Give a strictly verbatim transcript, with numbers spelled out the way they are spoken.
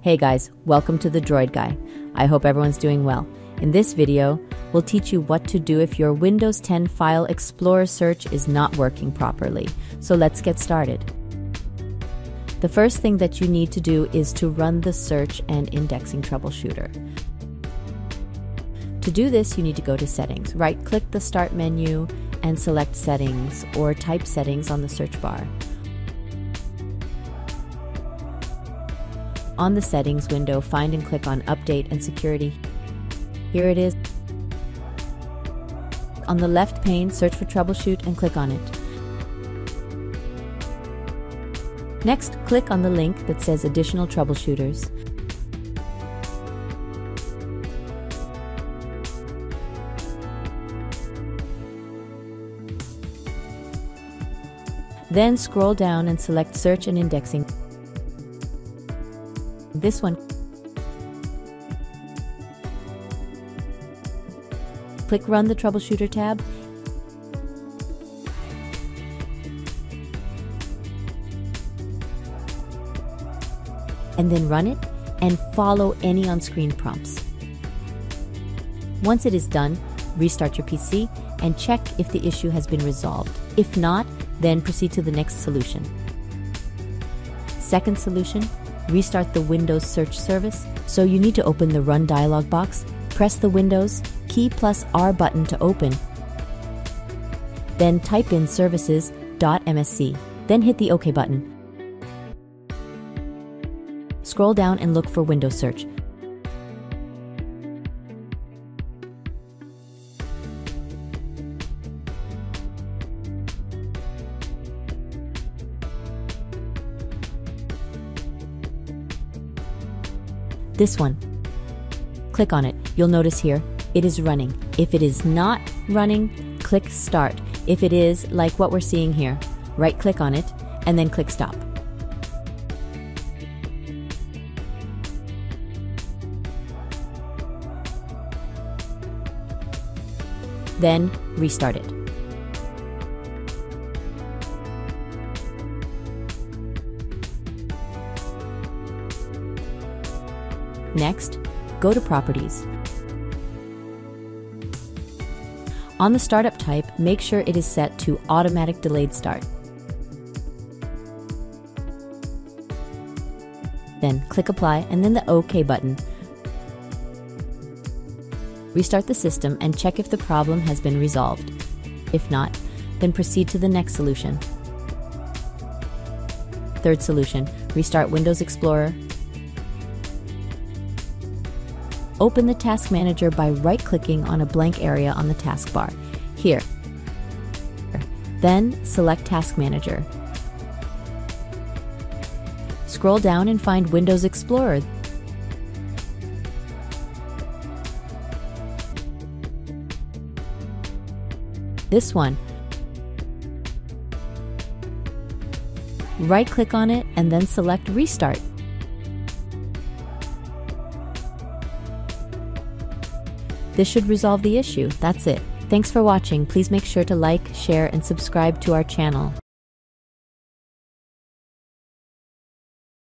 Hey guys, welcome to the Droid Guy. I hope everyone's doing well. In this video, we'll teach you what to do if your Windows ten File Explorer search is not working properly. So let's get started. The first thing that you need to do is to run the search and indexing troubleshooter. To do this, you need to go to Settings, right-click the Start menu, and select Settings, or type Settings on the search bar. On the Settings window, find and click on Update and Security. Here it is. On the left pane, search for Troubleshoot and click on it. Next, click on the link that says Additional Troubleshooters. Then scroll down and select Search and Indexing. This one. Click Run the Troubleshooter tab. And then run it and follow any on-screen prompts. Once it is done, restart your P C and check if the issue has been resolved. If not, then proceed to the next solution. Second solution. Restart the Windows Search service, so you need to open the Run dialog box, press the Windows key plus R button to open, then type in services dot M S C, then hit the OK button. Scroll down and look for Windows Search. This one. Click on it. You'll notice here, it is running. If it is not running, click Start. If it is, like what we're seeing here, right-click on it and then click Stop. Then restart it. Next, go to Properties. On the startup type, make sure it is set to Automatic Delayed Start. Then click Apply and then the OK button. Restart the system and check if the problem has been resolved. If not, then proceed to the next solution. Third solution, restart Windows Explorer. Open the Task Manager by right-clicking on a blank area on the taskbar, here. Then select Task Manager. Scroll down and find Windows Explorer. This one. Right-click on it and then select Restart. This should resolve the issue. That's it. Thanks for watching. Please make sure to like, share, and subscribe to our channel.